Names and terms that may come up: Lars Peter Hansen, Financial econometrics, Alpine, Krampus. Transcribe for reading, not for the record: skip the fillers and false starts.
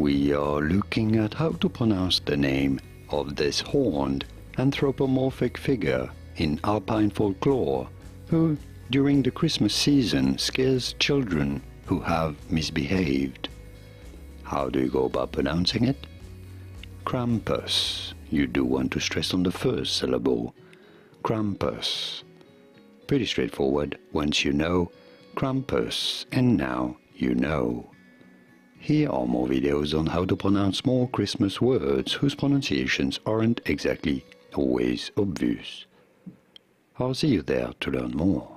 We are looking at how to pronounce the name of this horned anthropomorphic figure in Alpine folklore who, during the Christmas season, scares children who have misbehaved. How do you go about pronouncing it? Krampus. You do want to stress on the first syllable. Krampus. Pretty straightforward once you know Krampus, and now you know. Here are more videos on how to pronounce more Christmas words whose pronunciations aren't exactly always obvious. I'll see you there to learn more.